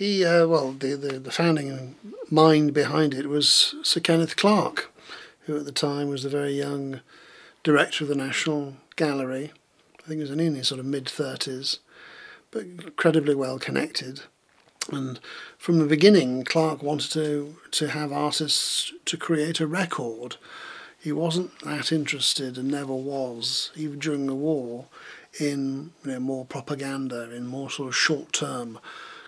He, well, the founding mind behind it was Sir Kenneth Clark, who at the time was the very young director of the National Gallery. I think he was in his sort of mid-30s, but incredibly well connected. And from the beginning, Clark wanted to have artists to create a record. He wasn't that interested, and never was, even during the war, in more propaganda, in more sort of short-term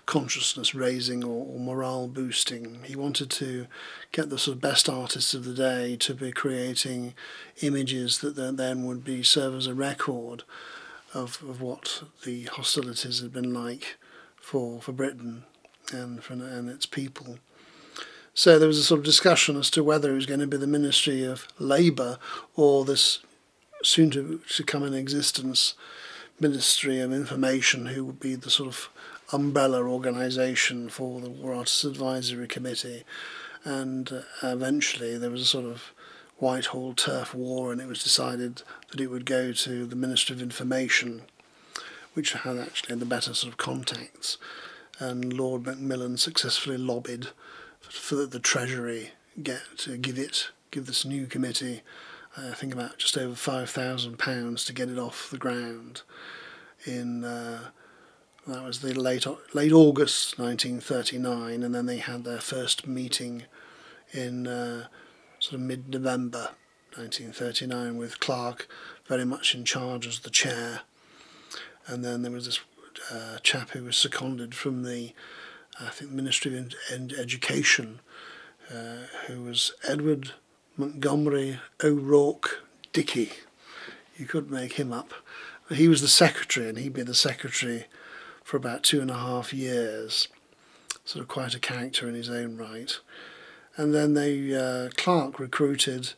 consciousness raising or morale boosting. He wanted to get the sort of best artists of the day to be creating images that then would be serve as a record of what the hostilities had been like for Britain and its people. So there was a sort of discussion as to whether it was going to be the Ministry of Labour or this soon to come in existence Ministry of Information, who would be the sort of umbrella organisation for the War Artists Advisory Committee. And eventually there was a sort of Whitehall turf war, and it was decided that it would go to the Ministry of Information, which had actually the better sort of contacts. And Lord Macmillan successfully lobbied for the Treasury give this new committee, I think, about just over £5,000 to get it off the ground. In that was the late August 1939, and then they had their first meeting in sort of mid-November 1939 with Clark very much in charge as the chair. And then there was this chap who was seconded from the, I think, Ministry of Education, who was Edward Montgomery O'Rourke Dickey. You could make him up. He was the secretary, and he'd been the secretary for about 2.5 years. Sort of quite a character in his own right. And then they Clark recruited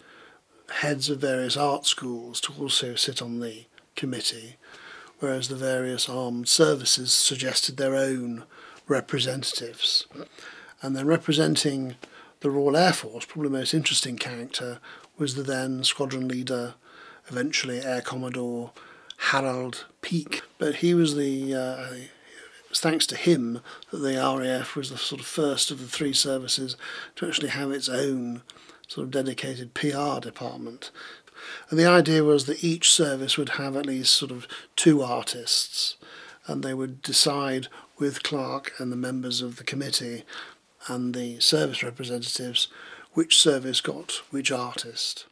heads of various art schools to also sit on the committee, whereas the various armed services suggested their own representatives. And then representing the Royal Air Force, probably the most interesting character, was the then squadron leader, eventually Air Commodore, Harold Peake. But he was the, it was thanks to him that the RAF was the sort of first of the three services to actually have its own sort of dedicated PR department. And the idea was that each service would have at least sort of 2 artists, and they would decide with Clark and the members of the committee and the service representatives which service got which artist.